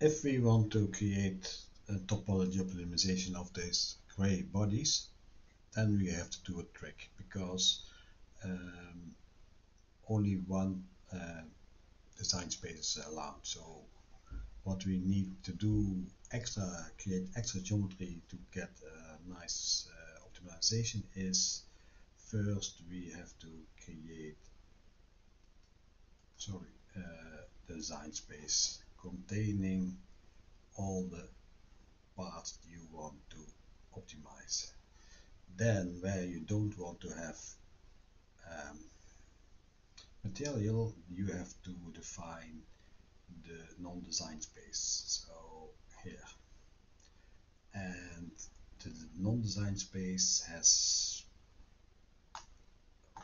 if we want to create a topology optimization of these gray bodies, then we have to do a trick, because only one design space is allowed. So what we need to do extra, create extra geometry to get a nice optimization, is first we have to create design space containing all the parts you want to optimize. Then where you don't want to have material, you have to define the non-design space, so here. And the non-design space has,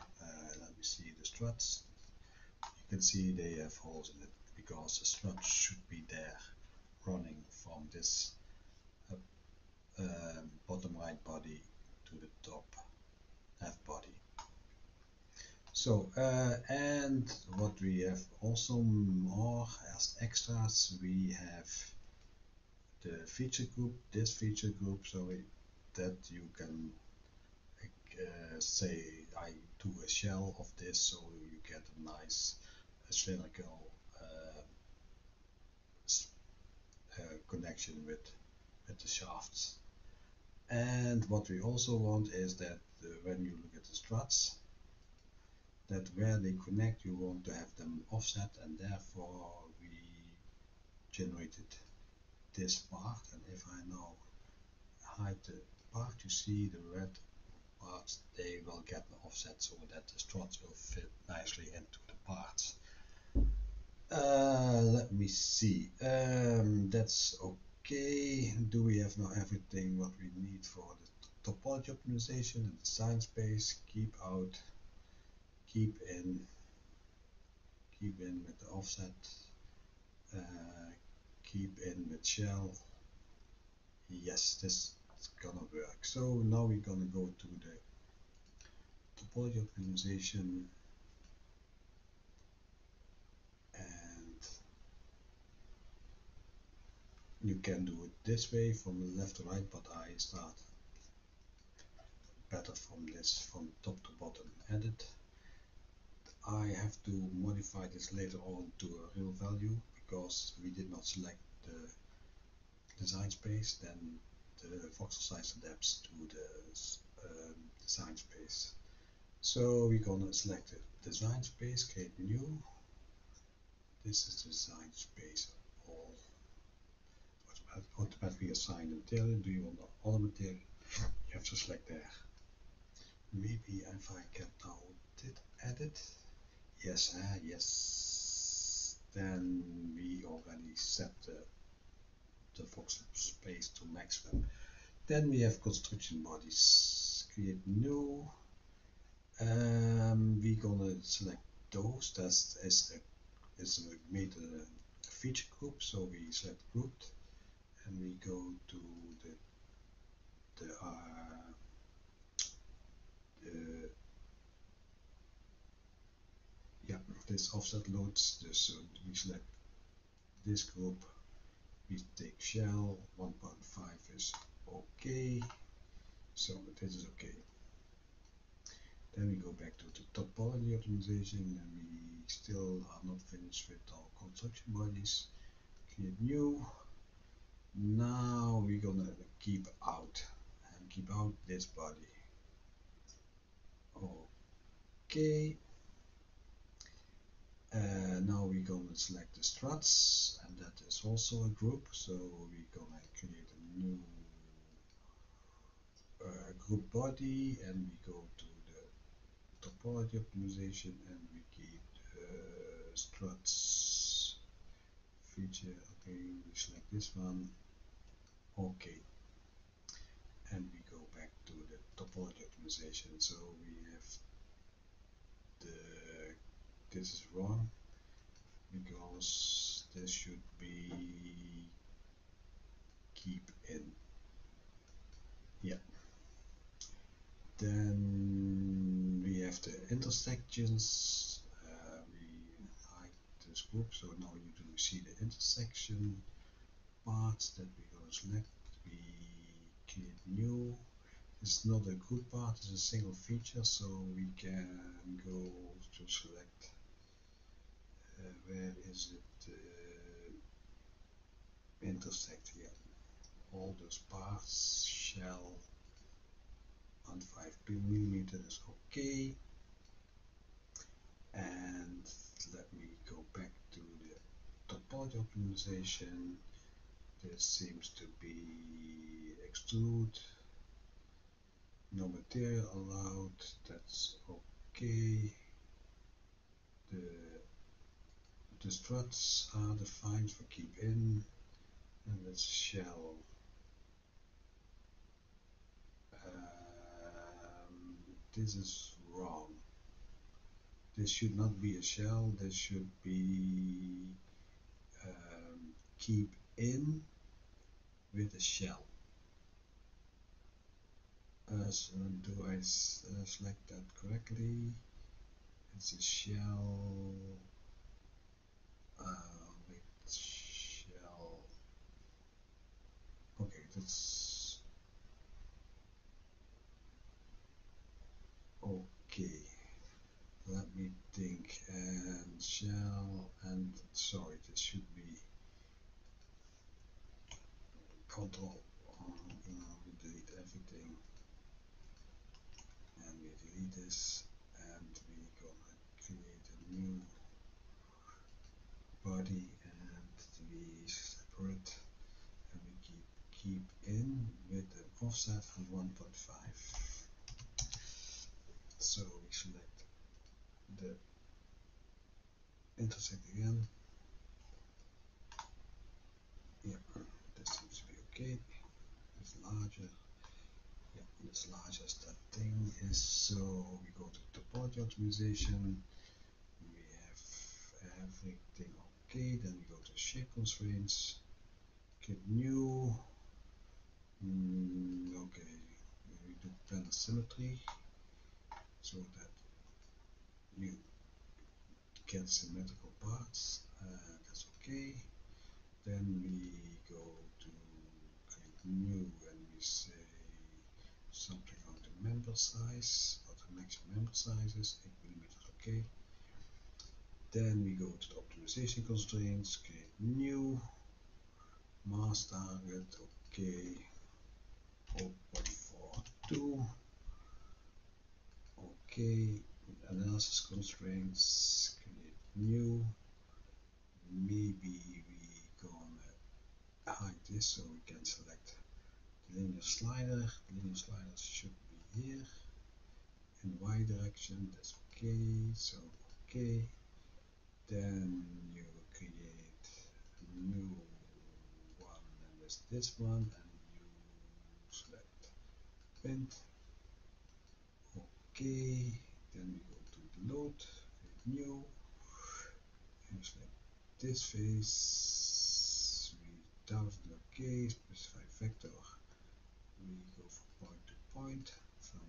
let me see the struts. You can see they have holes in it, because the struts should be there running from this bottom right body to the top left body. So and what we have also more as extras, we have the feature group, this feature group, so that you can say I do a shell of this, so you get a nice spherical connection with the shafts. And what we also want is that when you look at the struts, that where they connect, you want to have them offset, and therefore we generated this part. And if I now hide the part, you see the red parts, they will get an offset, so that the struts will fit nicely into the parts. Let me see, that's okay. Do we have now everything what we need for the topology optimization, the design space, keep out, keep in with the offset, keep in with shell? Yes, this is gonna work. So now we're gonna go to the topology optimization, and you can do it this way from the left to right, but I start better from this, from top to bottom, edit. I have to modify this later on to a real value, because we did not select the design space. Then the voxel size adapts to the design space. So we're gonna select the design space, create new. This is design space. All automatically assign the material. Do you want all the material? You have to select there. Maybe if I can now did edit. Yes, yes, then we already set the voxel space to maximum. Then we have construction bodies, create new. We're gonna select those. That's is a made a feature group, so we select grouped, and we go to the this offset loads, so we select this group, we take shell, 1.5 is okay, so this is okay. Then we go back to the topology optimization, and we still are not finished with our construction bodies. Create new. Now we're gonna keep out, and keep out this body. Okay. Now we're going to select the struts, and that is also a group, so we're going to create a new group body, and we go to the topology optimization, and we keep struts feature. Okay, we select this one, okay, and we go back to the topology optimization. So we have the this is wrong, because this should be keep in. Yeah. Then we have the intersections. We hide this group, so now you do see the intersection. parts that we gonna select. We create new. It's not a good part, it's a single feature, so we can go to select where is it intersect here. All those parts shall on 5 mm is okay. And let me go back to the topology optimization. This seems to be extrude. No material allowed. That's okay. The struts are defined for keep in, and let's shell this is wrong. This should not be a shell. This should be keep in with a shell. So do I select that correctly? It's a shell with shell. Okay, that's okay. Let me think. And shell, and sorry, this should be control we delete everything. And we delete this, and we're gonna create a new body, and we separate, and we keep in with an offset of 1.5. So we select the intersect again. Yep, this seems to be okay. It's larger. As large as that thing is, so we go to topology optimization. We have everything okay. Then we go to shape constraints. Get new. Okay, we do planar symmetry so that you get symmetrical parts. That's okay. Then we go to create new, and we say something on the member size, or the next member sizes, 8 mm, okay. Then we go to the optimization constraints, create new, mass target, okay, 0.42, okay, analysis constraints, create new. Maybe we gonna hide this so we can select linear slider. Linear sliders should be here in Y direction. That's okay. So okay. Then you create a new one, and that's this one, and you select print. Okay. Then we go to the load, create new, and select this face. We thousand okay, specify vector. We go from point to point, from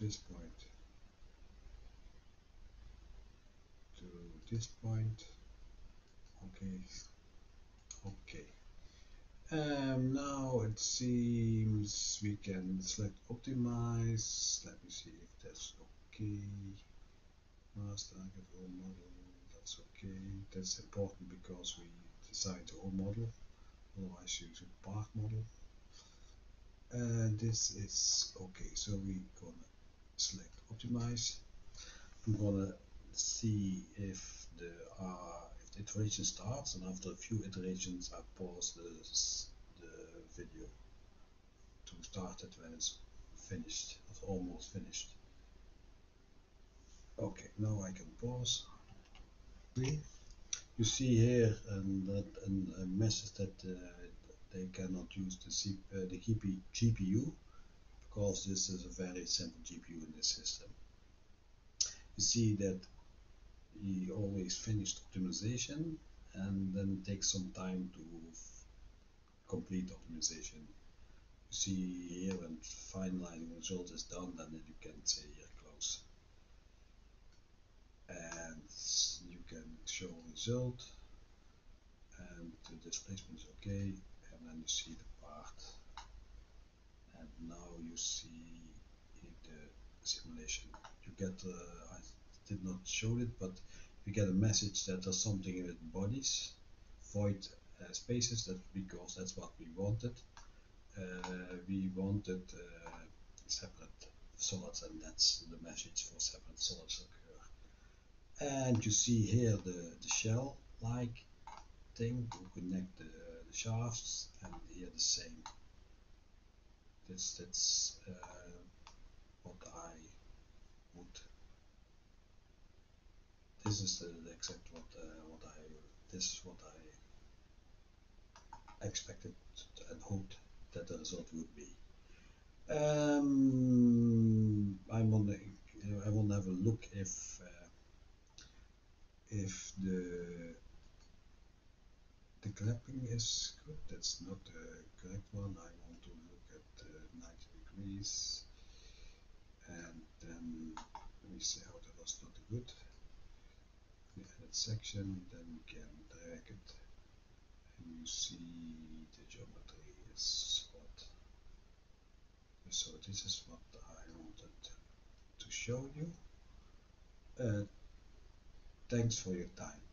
this point, okay, okay. Now it seems we can select optimize. Let me see if that's okay. Mass target all model, that's okay. That's important because we decide the whole model. Otherwise, use a park model. This is okay. So we're gonna select optimize. I'm gonna see if there are if the iteration starts, and after a few iterations, I pause the video to start it when it's finished. It's almost finished. Okay, now I can pause. Okay. You see here a message that they cannot use the GPU because this is a very simple GPU in this system. You see that he always finished optimization, and then it takes some time to complete optimization. You see here when finalizing result is done, then you can say here close. And you can show result, and the displacement is okay, and then you see the part, and now you see in the simulation you get I did not show it, but you get a message that there's something with bodies, void spaces, that's because that's what we wanted. We wanted separate solids, and that's the message for separate solids occur. And you see here the shell like thing to connect the shafts, and here the same. That's what I would. This is the exact what I expected and hoped that the result would be. I will have a look if the clapping is good. That's not the correct one. I want to look at 90 degrees, and then we see how that was not good. That section, then we can drag it, and you see the geometry is what. So this is what I wanted to show you. Thanks for your time.